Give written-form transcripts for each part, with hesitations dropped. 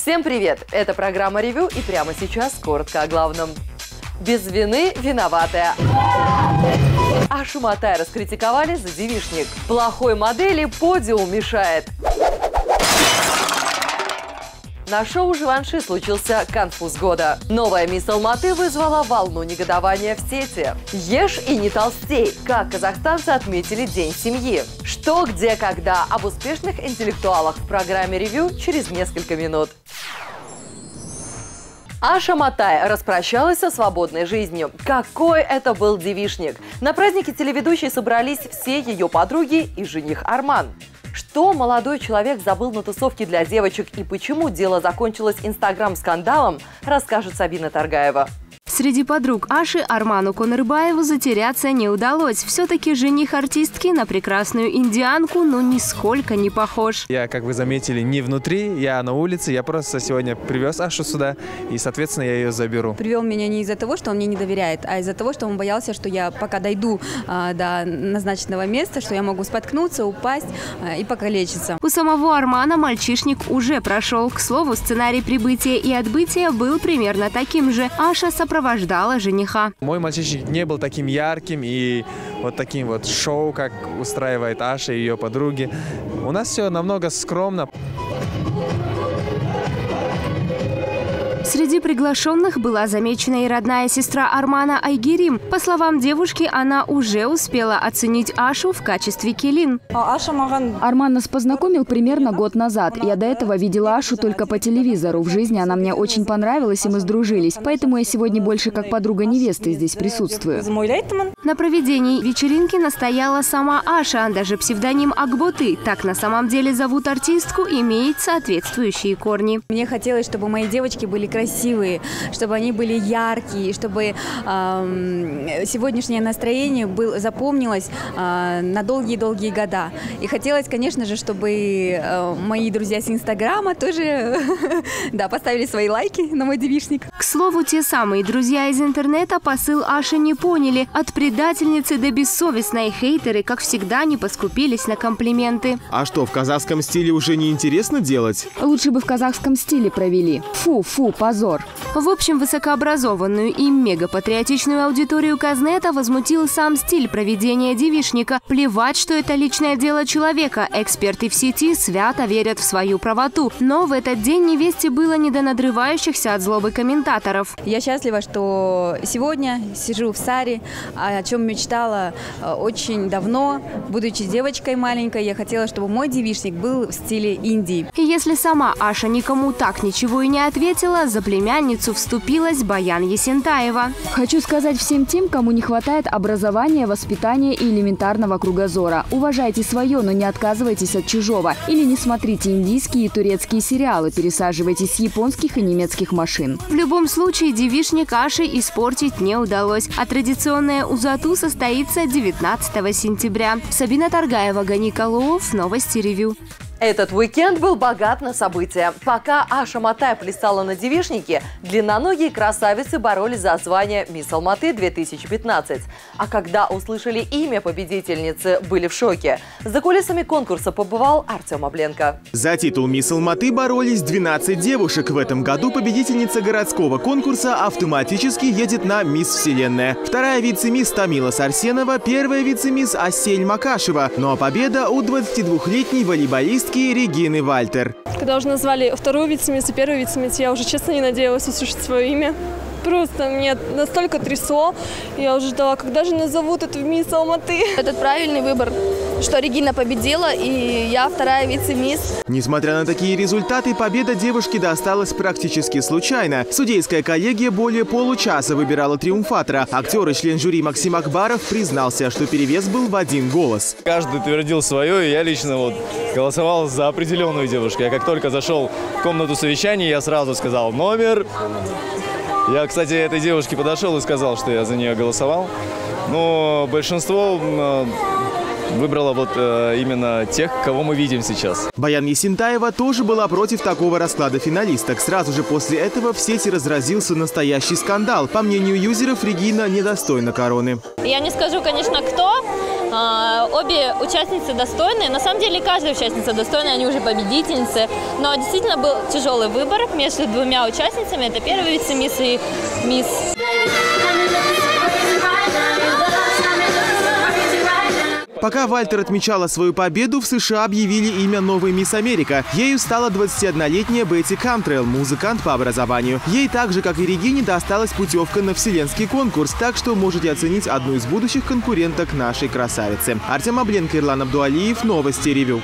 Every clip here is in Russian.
Всем привет! Это программа «Ревю», и прямо сейчас коротко о главном. Без вины виноватая. Ашу Матай раскритиковали за девичник. Плохой модели подиум мешает. На шоу «Живанши» случился конфуз года. Новая мисс Алматы вызвала волну негодования в сети. Ешь и не толстей. Как казахстанцы отметили День семьи. Что, где, когда? Об успешных интеллектуалах в программе «Ревю» через несколько минут. Аша Матай распрощалась со свободной жизнью. Какой это был девичник! На празднике телеведущей собрались все ее подруги и жених Арман. Что молодой человек забыл на тусовке для девочек и почему дело закончилось Инстаграм-скандалом, расскажет Сабина Торгаева. Среди подруг Аши Арману Конырбаеву затеряться не удалось. Все-таки жених артистки на прекрасную индианку, но нисколько не похож. Я, как вы заметили, не внутри, я на улице. Я просто сегодня привез Ашу сюда, и, соответственно, я ее заберу. Привел меня не из-за того, что он мне не доверяет, а из-за того, что он боялся, что я пока дойду до назначенного места, что я могу споткнуться, упасть и покалечиться. У самого Армана мальчишник уже прошел. К слову, сценарий прибытия и отбытия был примерно таким же. Аша сопровождала жениха. Мой мальчишник не был таким ярким и вот таким вот шоу, как устраивает Аша и ее подруги. У нас все намного скромно. Среди приглашенных была замечена и родная сестра Армана Айгерим. По словам девушки, она уже успела оценить Ашу в качестве келин. Арман нас познакомил примерно год назад. Я до этого видела Ашу только по телевизору. В жизни она мне очень понравилась, и мы сдружились. Поэтому я сегодня больше как подруга невесты здесь присутствую. На проведении вечеринки настояла сама Аша, даже псевдоним Ак-Боты. Так на самом деле зовут артистку, имеет соответствующие корни. Мне хотелось, чтобы мои девочки были красивые, чтобы они были яркие, чтобы сегодняшнее настроение запомнилось на долгие-долгие года. И хотелось, конечно же, чтобы мои друзья с Инстаграма тоже да, поставили свои лайки на мой девичник. К слову, те самые друзья из интернета посыл Аши не поняли. От предательницы до бессовестной, хейтеры, как всегда, не поскупились на комплименты. А что, в казахском стиле уже неинтересно делать? Лучше бы в казахском стиле провели. Фу-фу, по позор. В общем, высокообразованную и мегапатриотичную аудиторию Казнета возмутил сам стиль проведения девичника. Плевать, что это личное дело человека. Эксперты в сети свято верят в свою правоту. Но в этот день невесте было не до надрывающихся от злобы комментаторов. Я счастлива, что сегодня сижу в саре, о чем мечтала очень давно. Будучи девочкой маленькой, я хотела, чтобы мой девичник был в стиле Индии. И если сама Аша никому так ничего и не ответила, за племянницу вступилась Баян Есентаева. Хочу сказать всем тем, кому не хватает образования, воспитания и элементарного кругозора. Уважайте свое, но не отказывайтесь от чужого. Или не смотрите индийские и турецкие сериалы, пересаживайтесь с японских и немецких машин. В любом случае, девичник Аши испортить не удалось. А традиционная узату состоится 19 сентября. Сабина Торгаева, Гани Калуов, новости «Ревю». Этот уикенд был богат на события. Пока Аша Матай плясала на девичнике, длинноногие красавицы боролись за звание «Мисс Алматы 2015». А когда услышали имя победительницы, были в шоке. За кулисами конкурса побывал Артем Обленко. За титул «Мисс Алматы» боролись 12 девушек. В этом году победительница городского конкурса автоматически едет на «Мисс Вселенная». Вторая вице-мисс Тамила Сарсенова, первая вице-мисс Асель Макашева. Ну а победа у 22-летней волейболиста Регины Вальтер. Когда уже назвали вторую вице-мисс и первую вице-мисс, я уже, честно, не надеялась услышать свое имя. Просто меня настолько трясло, я уже ждала, когда же назовут эту мисс Алматы. Этот правильный выбор, что Регина победила, и я вторая вице-мисс. Несмотря на такие результаты, победа девушки досталась практически случайно. Судейская коллегия более получаса выбирала триумфатора. Актер и член жюри Максим Акбаров признался, что перевес был в один голос. Каждый твердил свое, и я лично вот голосовал за определенную девушку. Я как только зашел в комнату совещаний, я сразу сказал номер. Я, кстати, этой девушке подошел и сказал, что я за нее голосовал. Но большинство выбрала вот именно тех, кого мы видим сейчас. Баян Есентаева тоже была против такого расклада финалисток. Сразу же после этого в сети разразился настоящий скандал. По мнению юзеров, Регина недостойна короны. Я не скажу, конечно, кто. Обе участницы достойны. На самом деле, каждая участница достойна, они уже победительницы. Но действительно был тяжелый выбор между двумя участницами. Это первая вице-мисс и мисс. Пока Вальтер отмечала свою победу, в США объявили имя новой мисс Америка. Ею стала 21-летняя Бетти Камтрелл, музыкант по образованию. Ей так же, как и Регине, досталась путевка на вселенский конкурс, так что можете оценить одну из будущих конкуренток нашей красавицы. Артем Обленко, Ирлан Абдуалиев, новости «Ревю».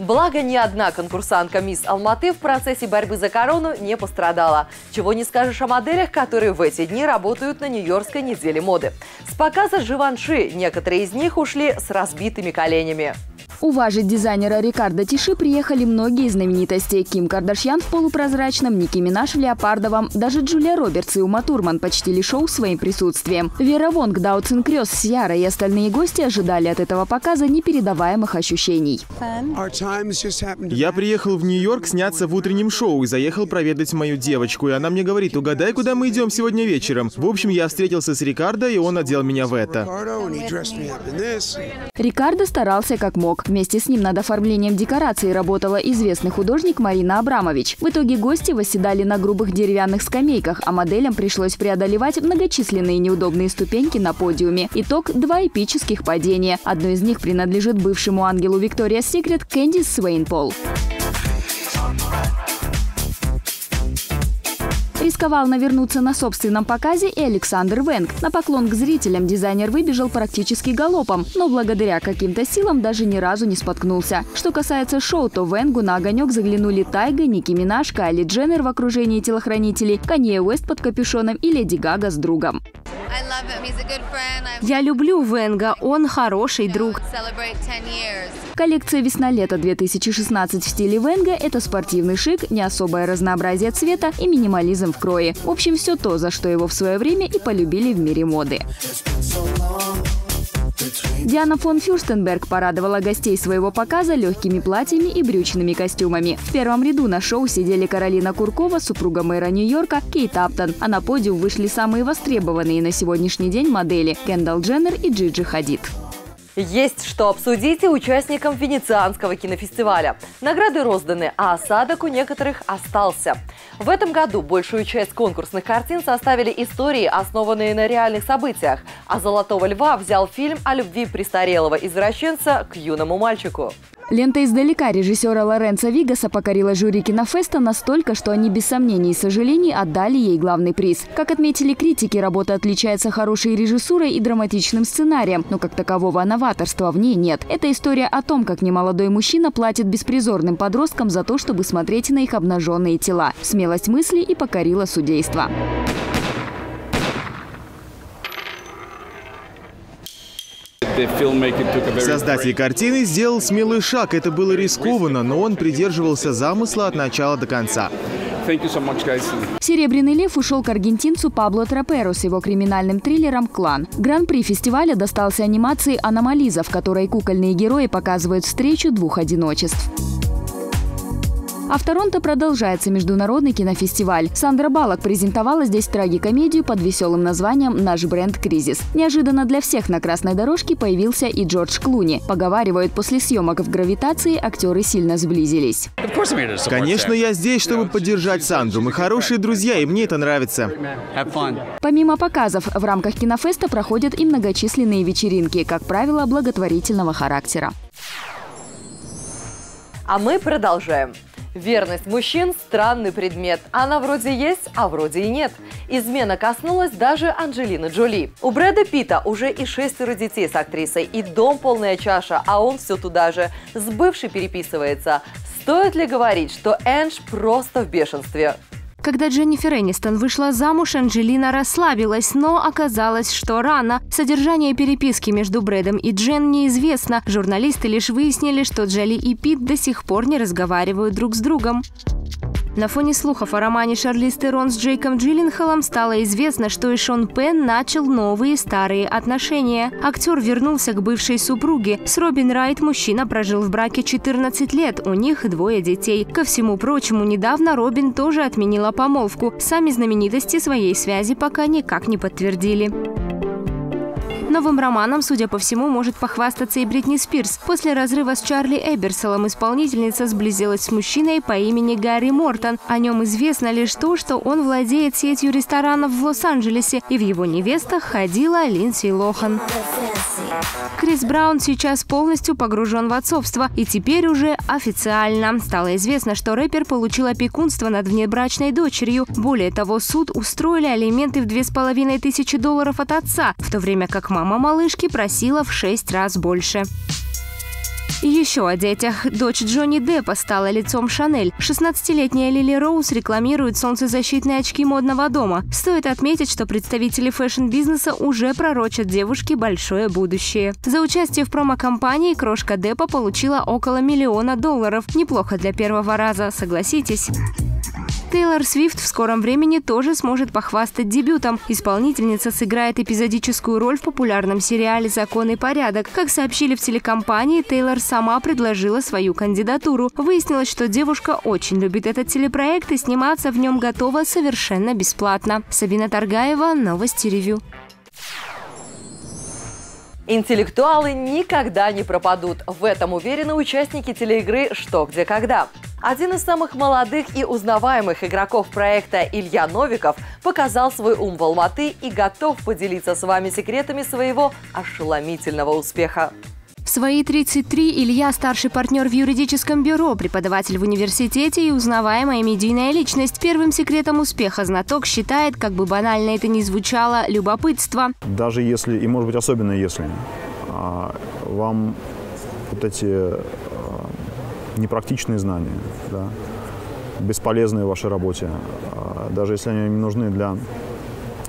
Благо, ни одна конкурсантка «Мисс Алматы» в процессе борьбы за корону не пострадала. Чего не скажешь о моделях, которые в эти дни работают на Нью-Йоркской неделе моды. С показа «Живанши» некоторые из них ушли с разбитыми коленями. Уважить дизайнера Рикардо Тиши приехали многие знаменитости. Ким Кардашьян в полупрозрачном, Никки Минаж в леопардовом, даже Джулия Робертс и Ума Турман почтили шоу своим присутствием. Вера Вонг, Дауцин Крёст, Сиара и остальные гости ожидали от этого показа непередаваемых ощущений. Я приехал в Нью-Йорк сняться в утреннем шоу и заехал проведать мою девочку. И она мне говорит: угадай, куда мы идем сегодня вечером. В общем, я встретился с Рикардо, и он одел меня в это. Рикардо старался как мог. Вместе с ним над оформлением декораций работала известный художник Марина Абрамович. В итоге гости восседали на грубых деревянных скамейках, а моделям пришлось преодолевать многочисленные неудобные ступеньки на подиуме. Итог – 2 эпических падения. Одно из них принадлежит бывшему ангелу Виктория Секрет Кэндис Свейнпол. Рисковал навернуться на собственном показе и Александр Венг. На поклон к зрителям дизайнер выбежал практически галопом, но благодаря каким-то силам даже ни разу не споткнулся. Что касается шоу, то Венгу на огонек заглянули Тайга, Никки Минаж, Кайли Дженнер в окружении телохранителей, Канье Уэст под капюшоном и Леди Гага с другом. Я люблю Венга, он хороший друг. Коллекция «Весна-лето 2016» в стиле Венга – это спортивный шик, не особое разнообразие цвета и минимализм в крое. В общем, все то, за что его в свое время и полюбили в мире моды. Диана фон Фюрстенберг порадовала гостей своего показа легкими платьями и брючными костюмами. В первом ряду на шоу сидели Каролина Куркова, супруга мэра Нью-Йорка, Кейт Аптон. А на подиум вышли самые востребованные на сегодняшний день модели – Кендалл Дженнер и Джиджи Хадид. Есть что обсудить и участникам Венецианского кинофестиваля. Награды розданы, а осадок у некоторых остался. В этом году большую часть конкурсных картин составили истории, основанные на реальных событиях. А «Золотого льва» взял фильм о любви престарелого извращенца к юному мальчику. Лента «Издалека» режиссера Лоренцо Вигаса покорила жюри кинофеста настолько, что они без сомнений и сожалений отдали ей главный приз. Как отметили критики, работа отличается хорошей режиссурой и драматичным сценарием, но как такового новаторства в ней нет. Это история о том, как немолодой мужчина платит беспризорным подросткам за то, чтобы смотреть на их обнаженные тела. Смелость мысли и покорила судейство. Создатель картины сделал смелый шаг. Это было рискованно, но он придерживался замысла от начала до конца. «Серебряный лев» ушел к аргентинцу Пабло Траперу с его криминальным триллером «Клан». Гран-при фестиваля достался анимации «Аномализа», в которой кукольные герои показывают встречу двух одиночеств. А в Торонто продолжается международный кинофестиваль. Сандра Баллок презентовала здесь трагикомедию под веселым названием «Наш бренд кризис». Неожиданно для всех на красной дорожке появился и Джордж Клуни. Поговаривают, после съемок в «Гравитации» актеры сильно сблизились. Конечно, я здесь, чтобы поддержать Сандру. Мы хорошие друзья, и мне это нравится. Помимо показов, в рамках кинофеста проходят и многочисленные вечеринки, как правило, благотворительного характера. А мы продолжаем. Верность мужчин – странный предмет. Она вроде есть, а вроде и нет. Измена коснулась даже Анджелины Джоли. У Брэда Питта уже и 6 детей с актрисой, и дом полная чаша, а он все туда же. С бывшей переписывается. Стоит ли говорить, что Эндж просто в бешенстве? Когда Дженнифер Энистон вышла замуж, Анджелина расслабилась, но оказалось, что рано. Содержание переписки между Брэдом и Джен неизвестно. Журналисты лишь выяснили, что Джоли и Питт до сих пор не разговаривают друг с другом. На фоне слухов о романе Шарлиз Терон с Джейком Джилленхолом стало известно, что и Шон Пен начал новые старые отношения. Актер вернулся к бывшей супруге. С Робин Райт мужчина прожил в браке 14 лет, у них двое детей. Ко всему прочему, недавно Робин тоже отменила помолвку. Сами знаменитости своей связи пока никак не подтвердили. Новым романом, судя по всему, может похвастаться и Бритни Спирс. После разрыва с Чарли Эберсолом исполнительница сблизилась с мужчиной по имени Гарри Мортон. О нем известно лишь то, что он владеет сетью ресторанов в Лос-Анджелесе, и в его невестах ходила Линдси Лохан. Крис Браун сейчас полностью погружен в отцовство, и теперь уже официально. Стало известно, что рэпер получил опекунство над внебрачной дочерью. Более того, суд устроили алименты в $2500 от отца, в то время как мама малышки просила в 6 раз больше. И еще о детях. Дочь Джонни Деппа стала лицом Шанель. 16-летняя Лили Роуз рекламирует солнцезащитные очки модного дома. Стоит отметить, что представители фэшн-бизнеса уже пророчат девушке большое будущее. За участие в промо-компании крошка Деппа получила около $1 миллион. Неплохо для первого раза, согласитесь. Тейлор Свифт в скором времени тоже сможет похвастать дебютом. Исполнительница сыграет эпизодическую роль в популярном сериале «Закон и порядок». Как сообщили в телекомпании, Тейлор сама предложила свою кандидатуру. Выяснилось, что девушка очень любит этот телепроект и сниматься в нем готова совершенно бесплатно. Сабина Торгаева, новости «Ревю». Интеллектуалы никогда не пропадут. В этом уверены участники телеигры «Что? Где? Когда?». Один из самых молодых и узнаваемых игроков проекта Илья Новиков показал свой ум в Алматы и готов поделиться с вами секретами своего ошеломительного успеха. В свои 33 Илья – старший партнер в юридическом бюро, преподаватель в университете и узнаваемая медийная личность. Первым секретом успеха знаток считает, как бы банально это ни звучало, любопытство. Даже если, и может быть особенно если, вам вот эти непрактичные знания, да, бесполезные в вашей работе, даже если они нужны для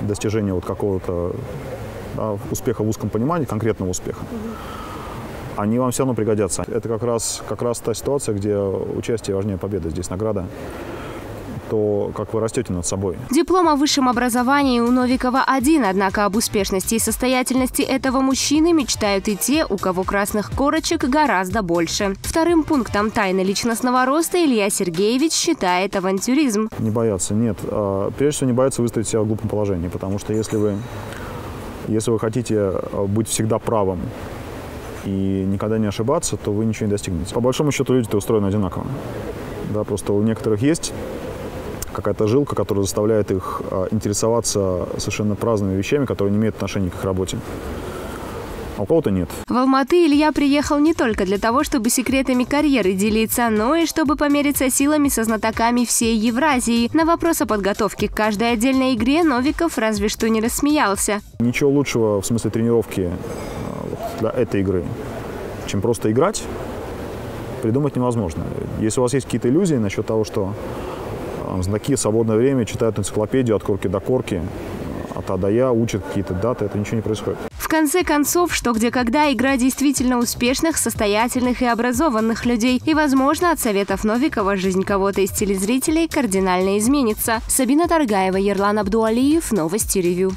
достижения вот какого-то, да, успеха в узком понимании, конкретного успеха, они вам все равно пригодятся. Это как раз та ситуация, где участие важнее победы, здесь награда. То как вы растете над собой. Диплом о высшем образовании у Новикова один, однако об успешности и состоятельности этого мужчины мечтают и те, у кого красных корочек гораздо больше. Вторым пунктом тайны личностного роста Илья Сергеевич считает авантюризм. Не бояться, нет. Прежде всего, не бояться выставить себя в глупом положении, потому что если вы хотите быть всегда правым и никогда не ошибаться, то вы ничего не достигнете. По большому счету, люди-то устроены одинаково. Да, просто у некоторых есть какая-то жилка, которая заставляет их интересоваться совершенно праздными вещами, которые не имеют отношения к их работе. А у кого-то нет. В Алматы Илья приехал не только для того, чтобы секретами карьеры делиться, но и чтобы помериться силами со знатоками всей Евразии. На вопрос о подготовке к каждой отдельной игре Новиков разве что не рассмеялся. Ничего лучшего в смысле тренировки для этой игры, чем просто играть, придумать невозможно. Если у вас есть какие-то иллюзии насчет того, что знаки, свободное время, читают энциклопедию от корки до корки, от А до Я, учат какие-то даты, это ничего не происходит. В конце концов, «Что? Где? Когда?» – игра действительно успешных, состоятельных и образованных людей. И, возможно, от советов Новикова жизнь кого-то из телезрителей кардинально изменится. Сабина Торгаева, Ирлан Абдуалиев, новости «Ревю».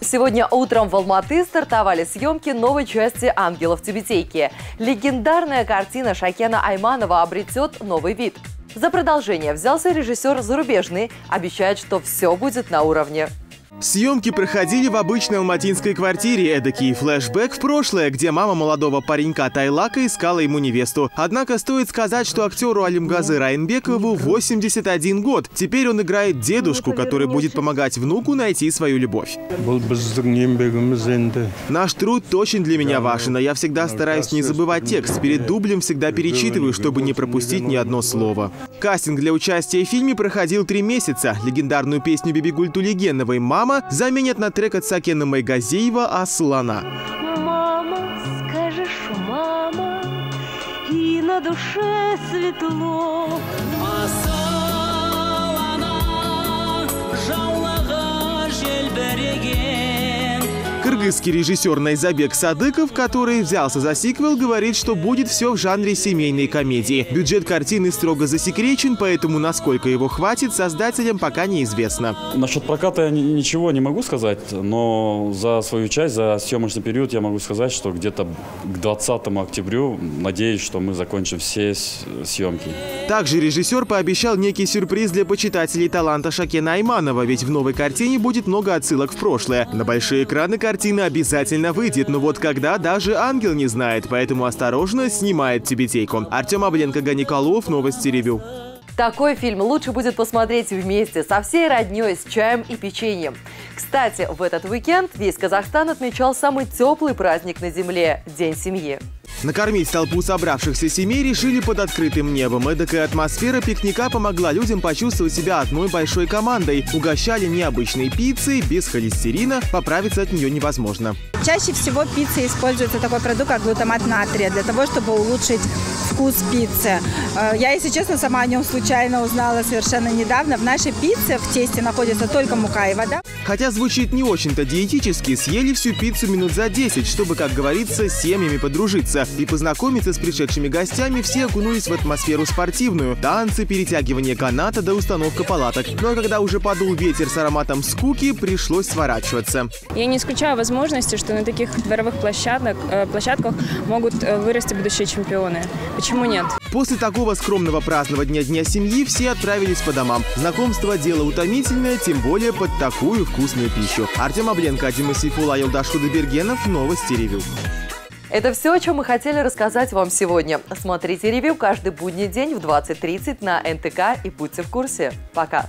Сегодня утром в Алматы стартовали съемки новой части «Ангелов Тюбетейки». Легендарная картина Шакена Айманова обретет новый вид. За продолжение взялся режиссер зарубежный, обещает, что все будет на уровне. Съемки проходили в обычной алматинской квартире, эдакий флешбэк в прошлое, где мама молодого паренька Тайлака искала ему невесту. Однако стоит сказать, что актеру Алимгазы Райнбекову 81 год. Теперь он играет дедушку, который будет помогать внуку найти свою любовь. Наш труд очень для меня важен, а я всегда стараюсь не забывать текст. Перед дублем всегда перечитываю, чтобы не пропустить ни одно слово. Кастинг для участия в фильме проходил 3 месяца. Легендарную песню Бибигуль Тулегеновой «Мама» заменят на трек от Сакена Майгазеева «Аслана». Мама, скажешь, мама, и на душе светло. кыргызский режиссер Найзабек Садыков, который взялся за сиквел, говорит, что будет все в жанре семейной комедии. Бюджет картины строго засекречен, поэтому насколько его хватит, создателям пока неизвестно. Насчет проката я ничего не могу сказать, но за свою часть, за съемочный период я могу сказать, что где-то к 20 октябрю надеюсь, что мы закончим все съемки. Также режиссер пообещал некий сюрприз для почитателей таланта Шакена Айманова, ведь в новой картине будет много отсылок в прошлое. На большие экраны картина обязательно выйдет, но вот когда, даже ангел не знает, поэтому осторожно снимает тибетейку. Артем Обленко, Ганиколов, новости Ревю. Такой фильм лучше будет посмотреть вместе со всей роднёй, с чаем и печеньем. Кстати, в этот уикенд весь Казахстан отмечал самый теплый праздник на земле – День семьи. Накормить толпу собравшихся семей решили под открытым небом. Эдакая атмосфера пикника помогла людям почувствовать себя одной большой командой. Угощали необычной пиццей, без холестерина, поправиться от нее невозможно. Чаще всего пицца используется такой продукт, как глутамат натрия, для того, чтобы улучшить вкус пиццы. Я, если честно, сама о нем случайно узнала совершенно недавно. В нашей пицце в тесте находится только мука и вода. Хотя звучит не очень-то диетически, съели всю пиццу минут за 10, чтобы, как говорится, с семьями подружиться. И познакомиться с пришедшими гостями все окунулись в атмосферу спортивную. Танцы, перетягивание каната да установка палаток. Но когда уже подул ветер с ароматом скуки, пришлось сворачиваться. Я не исключаю возможности, что на таких дворовых площадках могут вырасти будущие чемпионы. Почему нет? После такого скромного празднования Дня семьи все отправились по домам. Знакомство – дело утомительное, тем более под такую вкусную пищу. Артем Обленко, Адима Сейфула, Юлдаш Худайбергенов, новости Ревю. Это все, о чем мы хотели рассказать вам сегодня. Смотрите Ревю каждый будний день в 20:30 на НТК и будьте в курсе. Пока!